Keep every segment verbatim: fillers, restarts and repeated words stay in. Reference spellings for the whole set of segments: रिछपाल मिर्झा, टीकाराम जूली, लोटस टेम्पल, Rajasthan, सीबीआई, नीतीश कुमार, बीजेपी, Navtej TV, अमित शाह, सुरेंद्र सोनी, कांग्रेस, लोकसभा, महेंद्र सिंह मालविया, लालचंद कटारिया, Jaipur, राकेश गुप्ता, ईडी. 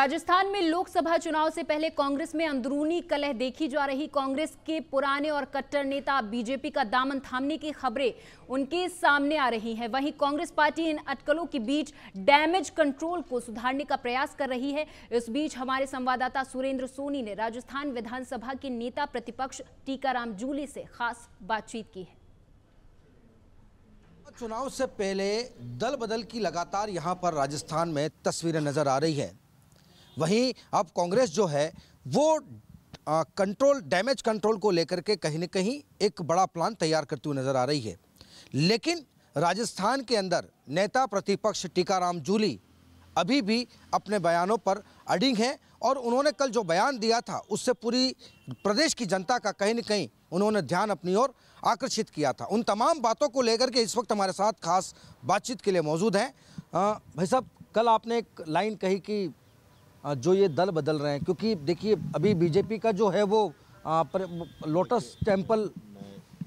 राजस्थान में लोकसभा चुनाव से पहले कांग्रेस में अंदरूनी कलह देखी जा रही। कांग्रेस के पुराने और कट्टर नेता बीजेपी का दामन थामने की खबरें उनके सामने आ रही हैं। वहीं कांग्रेस पार्टी इन अटकलों के बीच डैमेज कंट्रोल को सुधारने का प्रयास कर रही है। इस बीच हमारे संवाददाता सुरेंद्र सोनी ने राजस्थान विधानसभा के नेता प्रतिपक्ष टीकाराम जूली से खास बातचीत की है। चुनाव से पहले दल बदल की लगातार यहाँ पर राजस्थान में तस्वीरें नजर आ रही है। वहीं अब कांग्रेस जो है वो आ, कंट्रोल डैमेज कंट्रोल को लेकर के कहीं न कहीं एक बड़ा प्लान तैयार करती हुई नज़र आ रही है। लेकिन राजस्थान के अंदर नेता प्रतिपक्ष टीकाराम जूली अभी भी अपने बयानों पर अडिग हैं और उन्होंने कल जो बयान दिया था उससे पूरी प्रदेश की जनता का कहीं न कहीं उन्होंने ध्यान अपनी ओर आकर्षित किया था। उन तमाम बातों को लेकर के इस वक्त हमारे साथ खास बातचीत के लिए मौजूद हैं। भाई साहब, कल आपने एक लाइन कही कि जो ये दल बदल रहे हैं, क्योंकि देखिए अभी बीजेपी का जो है वो आ, पर, लोटस टेम्पल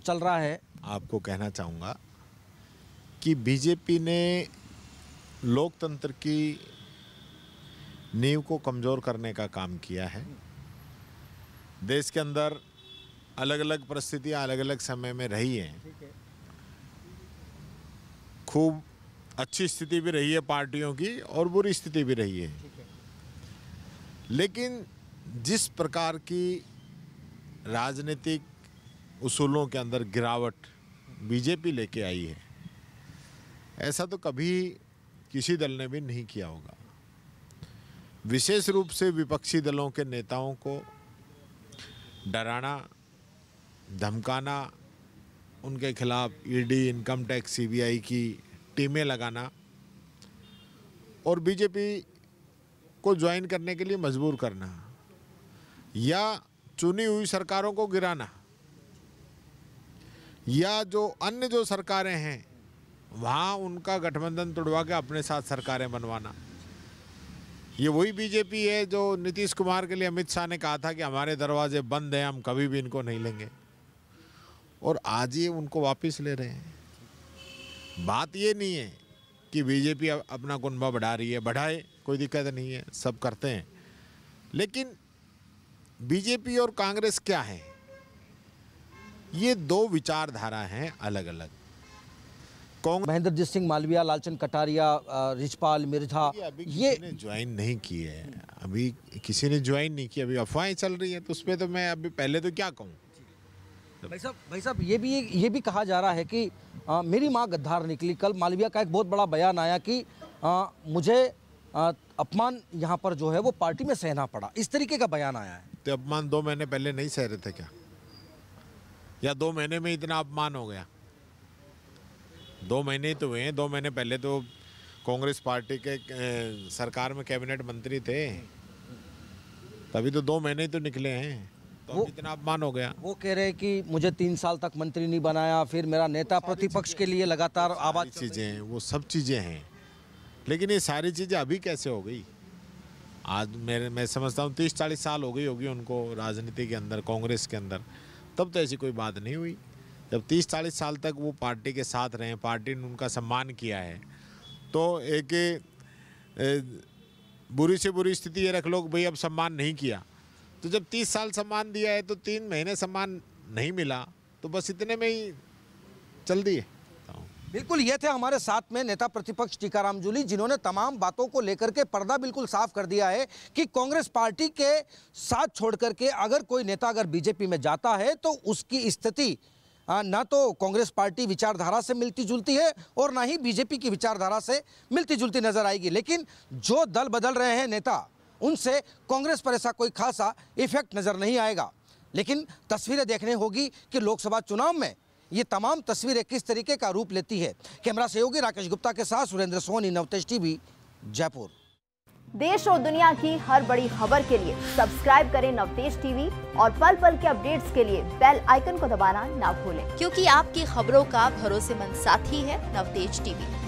चल रहा है। आपको कहना चाहूँगा कि बीजेपी ने लोकतंत्र की नींव को कमज़ोर करने का काम किया है। देश के अंदर अलग अलग परिस्थितियाँ अलग अलग समय में रही हैं, खूब अच्छी स्थिति भी रही है पार्टियों की और बुरी स्थिति भी रही है। लेकिन जिस प्रकार की राजनीतिक उसूलों के अंदर गिरावट बीजेपी लेके आई है, ऐसा तो कभी किसी दल ने भी नहीं किया होगा। विशेष रूप से विपक्षी दलों के नेताओं को डराना, धमकाना, उनके खिलाफ ईडी, इनकम टैक्स, सीबीआई की टीमें लगाना और बीजेपी को ज्वाइन करने के लिए मजबूर करना या चुनी हुई सरकारों को गिराना या जो अन्य जो सरकारें हैं वहाँ उनका गठबंधन तोड़वा के अपने साथ सरकारें बनवाना, ये वही बीजेपी है जो नीतीश कुमार के लिए अमित शाह ने कहा था कि हमारे दरवाजे बंद हैं, हम कभी भी इनको नहीं लेंगे, और आज ये उनको वापस ले रहे हैं। बात ये नहीं है कि बीजेपी अपना कुनबा बढ़ा रही है, बढ़ाए, कोई दिक्कत नहीं है, सब करते हैं। लेकिन बीजेपी और कांग्रेस क्या है, ये दो विचारधारा हैं अलग अलग। कांग्रेस महेंद्र सिंह मालविया, लालचंद कटारिया, रिछपाल मिर्झा, ये ज्वाइन नहीं किए हैं, अभी किसी ने ज्वाइन नहीं किया, अभी अफवाहें चल रही हैं, तो उसमें तो मैं अभी पहले तो क्या कहूँ। भाई साहब भाई साहब ये भी ये भी कहा जा रहा है कि आ, मेरी माँ गद्दार निकली। कल मालविया का एक बहुत बड़ा बयान आया कि आ, मुझे आ, अपमान यहाँ पर जो है वो पार्टी में सहना पड़ा, इस तरीके का बयान आया है। तो अपमान दो महीने पहले नहीं सह रहे थे क्या, या दो महीने में इतना अपमान हो गया? दो महीने तो हुए हैं, दो महीने पहले तो कांग्रेस पार्टी के ए, सरकार में कैबिनेट मंत्री थे, तभी तो दो महीने तो निकले हैं, तो वो इतना अपमान हो गया। वो कह रहे हैं कि मुझे तीन साल तक मंत्री नहीं बनाया, फिर मेरा नेता प्रतिपक्ष के लिए लगातार आवाज, चीज़ें हैं, वो सब चीज़ें हैं। लेकिन ये सारी चीज़ें अभी कैसे हो गई? आज मेरे मैं समझता हूँ तीस चालीस साल हो गई होगी उनको राजनीति के अंदर, कांग्रेस के अंदर, तब तो ऐसी कोई बात नहीं हुई। जब तीस चालीस साल तक वो पार्टी के साथ रहे, पार्टी ने उनका सम्मान किया है, तो एक बुरी से बुरी स्थिति ये रख लो भाई अब सम्मान नहीं किया, तो जब तीस साल सम्मान दिया है तो तीन महीने सम्मान नहीं मिला, तो बस इतने में ही चल दिए। बिल्कुल, ये थे हमारे साथ में नेता प्रतिपक्ष टीकाराम जूली, जिन्होंने तमाम बातों को लेकर के पर्दा बिल्कुल साफ कर दिया है कि कांग्रेस पार्टी के साथ छोड़ करके अगर कोई नेता अगर बीजेपी में जाता है तो उसकी स्थिति ना तो कांग्रेस पार्टी विचारधारा से मिलती जुलती है और ना ही बीजेपी की विचारधारा से मिलती जुलती नजर आएगी। लेकिन जो दल बदल रहे हैं नेता, उनसे कांग्रेस पर ऐसा कोई खासा इफेक्ट नज़र नहीं आएगा। लेकिन तस्वीरें देखने होगी कि लोकसभा चुनाव में ये तमाम तस्वीरें किस तरीके का रूप लेती है। कैमरा सहयोगी राकेश गुप्ता के साथ सुरेंद्र सोनी, नवतेज टीवी, जयपुर। देश और दुनिया की हर बड़ी खबर के लिए सब्सक्राइब करें नवतेज टीवी और पल पल के अपडेट्स के लिए बेल आइकन को दबाना ना भूलें, क्योंकि आपकी खबरों का भरोसेमंद साथी है नवतेज टीवी।